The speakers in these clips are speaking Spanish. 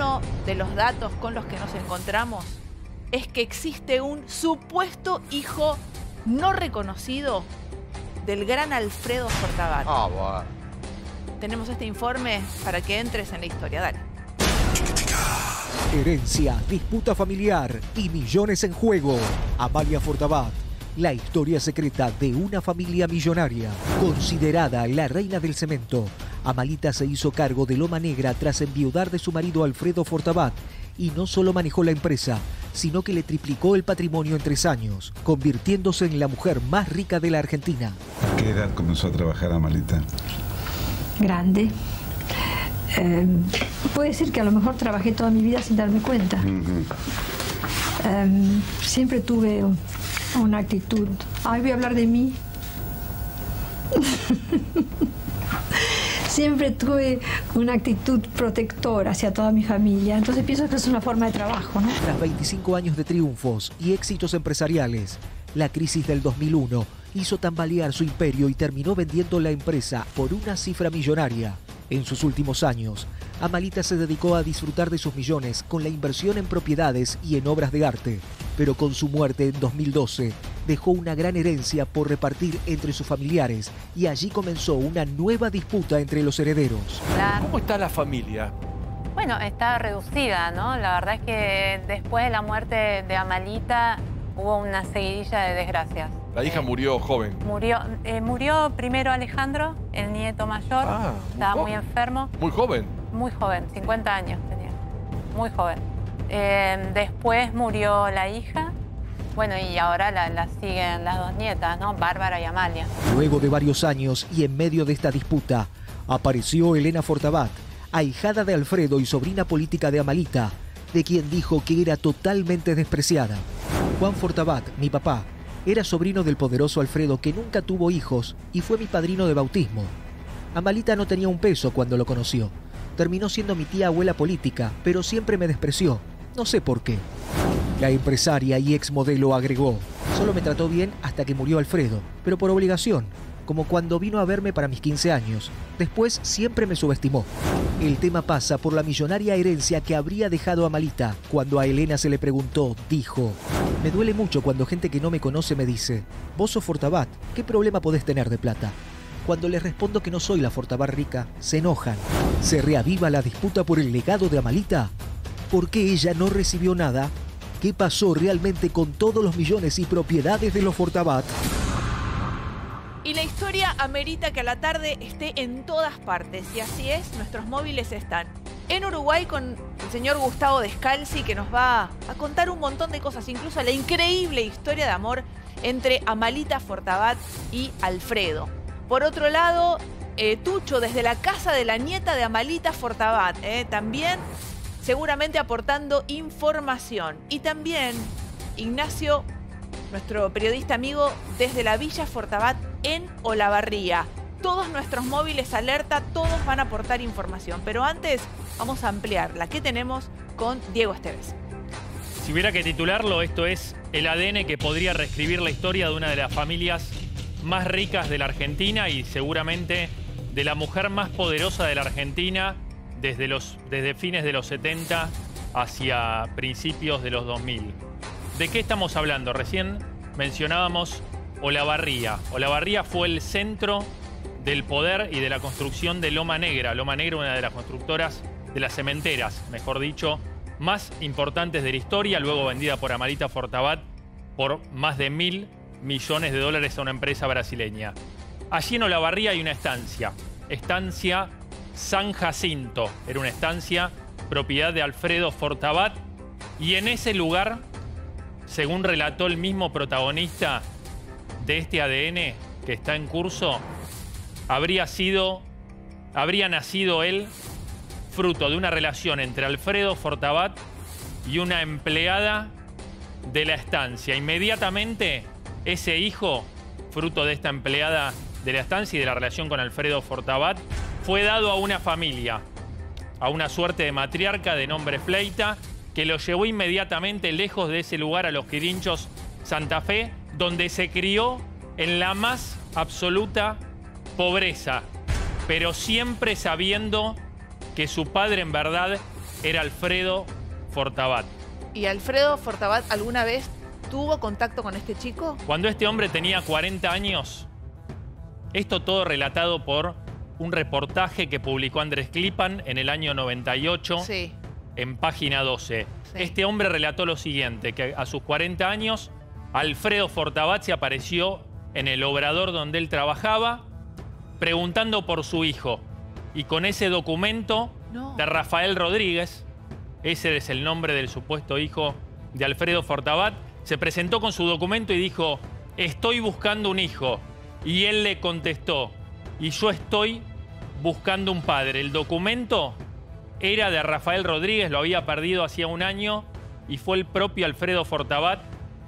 Uno de los datos con los que nos encontramos es que existe un supuesto hijo no reconocido del gran Alfredo Fortabat. Oh, wow. Tenemos este informe para que entres en la historia. Dale. Herencia, disputa familiar y millones en juego. Amalia Fortabat, la historia secreta de una familia millonaria. Considerada la reina del cemento, Amalita se hizo cargo de Loma Negra tras enviudar de su marido Alfredo Fortabat, y no solo manejó la empresa, sino que le triplicó el patrimonio en 3 años, convirtiéndose en la mujer más rica de la Argentina. ¿A qué edad comenzó a trabajar Amalita? Grande. Puede decir que a lo mejor trabajé toda mi vida sin darme cuenta. Siempre tuve una actitud. Ay, voy a hablar de mí. Siempre tuve una actitud protectora hacia toda mi familia. Entonces pienso que es una forma de trabajo, ¿no? Tras 25 años de triunfos y éxitos empresariales, la crisis del 2001 hizo tambalear su imperio y terminó vendiendo la empresa por una cifra millonaria. En sus últimos años, Amalita se dedicó a disfrutar de sus millones con la inversión en propiedades y en obras de arte. Pero con su muerte en 2012, dejó una gran herencia por repartir entre sus familiares y allí comenzó una nueva disputa entre los herederos. ¿Cómo está la familia? Bueno, está reducida, ¿no? La verdad es que después de la muerte de Amalita hubo una seguidilla de desgracias. La hija murió joven. Murió primero Alejandro, el nieto mayor. Estaba muy enfermo. ¿Muy joven? Muy joven, 50 años tenía. Muy joven. Después murió la hija. Bueno, y ahora la siguen las dos nietas, ¿no? Bárbara y Amalia. Luego de varios años y en medio de esta disputa, apareció Elena Fortabat, ahijada de Alfredo y sobrina política de Amalita, de quien dijo que era totalmente despreciada. Juan Fortabat, mi papá, era sobrino del poderoso Alfredo, que nunca tuvo hijos y fue mi padrino de bautismo. Amalita no tenía un peso cuando lo conoció. Terminó siendo mi tía abuela política, pero siempre me despreció. No sé por qué. La empresaria y exmodelo agregó: solo me trató bien hasta que murió Alfredo, pero por obligación, como cuando vino a verme para mis 15 años. Después siempre me subestimó. El tema pasa por la millonaria herencia que habría dejado Amalita. Cuando a Elena se le preguntó, dijo: me duele mucho cuando gente que no me conoce me dice, vos sos Fortabat, ¿qué problema podés tener de plata? Cuando les respondo que no soy la Fortabat rica, se enojan. ¿Se reaviva la disputa por el legado de Amalita? ¿Por qué ella no recibió nada? ¿Qué pasó realmente con todos los millones y propiedades de los Fortabat? Y la historia amerita que a la tarde esté en todas partes. Y así es, nuestros móviles están en Uruguay con el señor Gustavo Descalzi, que nos va a contar un montón de cosas, incluso la increíble historia de amor entre Amalita Fortabat y Alfredo. Por otro lado, Tucho, desde la casa de la nieta de Amalita Fortabat, también seguramente aportando información. Y también Ignacio, nuestro periodista amigo, desde la Villa Fortabat en Olavarría. Todos nuestros móviles alerta, todos van a aportar información. Pero antes, vamos a ampliar la que tenemos con Diego Estévez. Si hubiera que titularlo, esto es el ADN que podría reescribir la historia de una de las familias más ricas de la Argentina y seguramente de la mujer más poderosa de la Argentina desde fines de los 70 hacia principios de los 2000. ¿De qué estamos hablando? Recién mencionábamos Olavarría. Olavarría fue el centro del poder y de la construcción de Loma Negra. Loma Negra, una de las constructoras de las cementeras, mejor dicho, más importantes de la historia, luego vendida por Amalita Fortabat por más de $1.000 millones a una empresa brasileña. Allí en Olavarría hay una estancia, estancia San Jacinto. Era una estancia propiedad de Alfredo Fortabat, y en ese lugar, según relató el mismo protagonista de este ADN que está en curso, habría nacido él, fruto de una relación entre Alfredo Fortabat y una empleada de la estancia. Inmediatamente, ese hijo, fruto de esta empleada de la estancia y de la relación con Alfredo Fortabat, fue dado a una familia, a una suerte de matriarca de nombre Fleita, que lo llevó inmediatamente lejos de ese lugar a los Quirinchos, Santa Fe, donde se crió en la más absoluta pobreza, pero siempre sabiendo que su padre en verdad era Alfredo Fortabat. ¿Y Alfredo Fortabat alguna vez tuvo contacto con este chico? Cuando este hombre tenía 40 años, esto todo relatado por un reportaje que publicó Andrés Clipan en el año 98 sí. en Página 12. Sí. Este hombre relató lo siguiente, que a sus 40 años Alfredo Fortabat se apareció en el obrador donde él trabajaba preguntando por su hijo y con ese documento de Rafael Rodríguez, ese es el nombre del supuesto hijo de Alfredo Fortabat, se presentó con su documento y dijo: estoy buscando un hijo. Y él le contestó: y yo estoy buscando un padre. El documento era de Rafael Rodríguez, lo había perdido hacía un año y fue el propio Alfredo Fortabat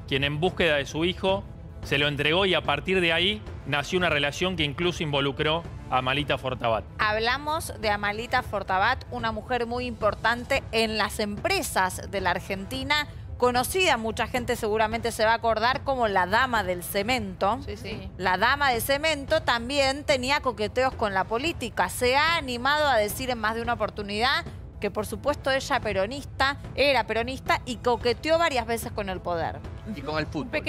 quien en búsqueda de su hijo se lo entregó y a partir de ahí nació una relación que incluso involucró a Amalita Fortabat. Hablamos de Amalita Fortabat, una mujer muy importante en las empresas de la Argentina, conocida, mucha gente seguramente se va a acordar como la dama del cemento. Sí, sí. La dama del cemento también tenía coqueteos con la política. Se ha animado a decir en más de una oportunidad que por supuesto ella peronista, era peronista y coqueteó varias veces con el poder. Y con el fútbol.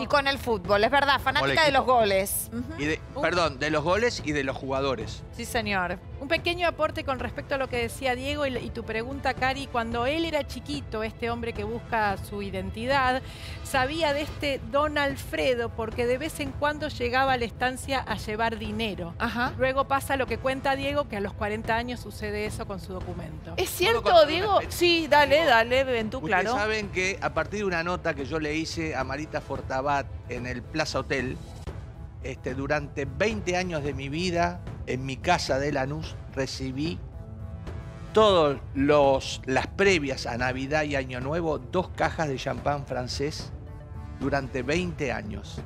Y con el fútbol, es verdad, fanática de los goles. Y de, perdón, de los goles y de los jugadores. Sí, señor. Un pequeño aporte con respecto a lo que decía Diego y tu pregunta, Cari. Cuando él era chiquito, este hombre que busca su identidad, sabía de este don Alfredo porque de vez en cuando llegaba a la estancia a llevar dinero. Ajá. Luego pasa lo que cuenta Diego, que a los 40 años sucede eso con su documento. ¿Es cierto, Diego? Sí, dale, Ventú, claro. Ustedes saben que a partir de una nota que yo leí a Amalita Fortabat en el Plaza Hotel, durante 20 años de mi vida, en mi casa de Lanús, recibí todas las previas a Navidad y Año Nuevo, 2 cajas de champán francés durante 20 años.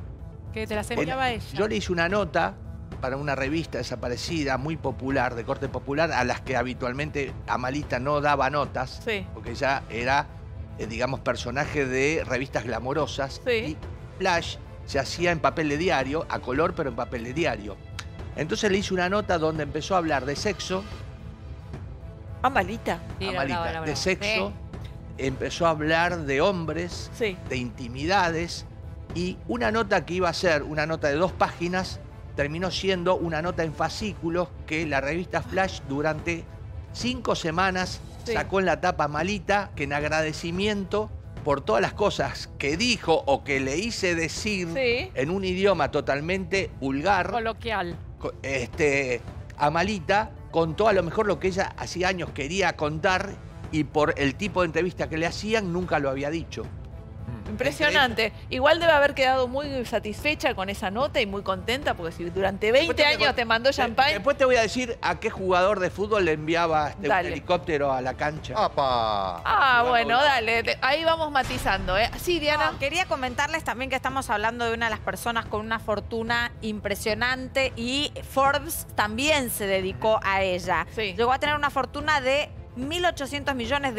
¿Que te las enviaba ella? Yo le hice una nota para una revista desaparecida, muy popular, de corte popular, a las que habitualmente Amalita no daba notas, sí. porque ya era... digamos, personaje de revistas glamorosas. Sí. Y Flash se hacía en papel de diario, a color, pero en papel de diario. Entonces le hice una nota donde empezó a hablar de sexo. Amalita. Sí, Amalita, de sexo. Empezó a hablar de hombres, sí. de intimidades. Y una nota que iba a ser una nota de 2 páginas, terminó siendo una nota en fascículos que la revista Flash durante 5 semanas... Sí. Sacó en la tapa Amalita, que en agradecimiento por todas las cosas que dijo o que le hice decir sí. en un idioma totalmente vulgar. Coloquial. Amalita contó a lo mejor lo que ella hacía años quería contar y por el tipo de entrevista que le hacían nunca lo había dicho. Impresionante. Igual debe haber quedado muy satisfecha con esa nota y muy contenta porque si durante 20 años te mandó champán... Después te voy a decir a qué jugador de fútbol le enviaba un helicóptero a la cancha. ¡Apa! Ah, bueno, dale. Ahí vamos matizando, ¿eh? Sí, Diana. No, quería comentarles también que estamos hablando de una de las personas con una fortuna impresionante y Forbes también se dedicó a ella. Sí. Llegó a tener una fortuna de... $1.800 millones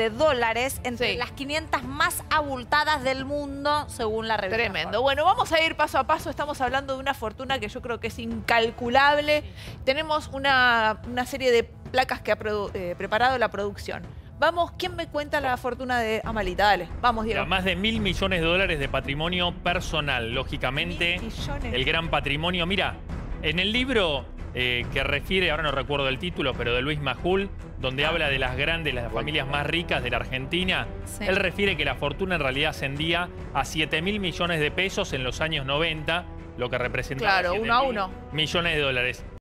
entre sí. las 500 más abultadas del mundo, según la revista. Tremendo. Bueno, vamos a ir paso a paso. Estamos hablando de una fortuna que yo creo que es incalculable. Sí. Tenemos una serie de placas que ha preparado la producción. Vamos, ¿quién me cuenta la fortuna de Amalita? Dale, vamos, Diego. Más de $1.000 millones de patrimonio personal, lógicamente. El gran patrimonio. Mira, en el libro... que refiere, ahora no recuerdo el título, pero de Luis Majul, donde habla de las grandes, las familias más ricas de la Argentina. Sí. Él refiere que la fortuna en realidad ascendía a $7.000 millones de pesos en los años 90, lo que representaba 7.000 millones de dólares.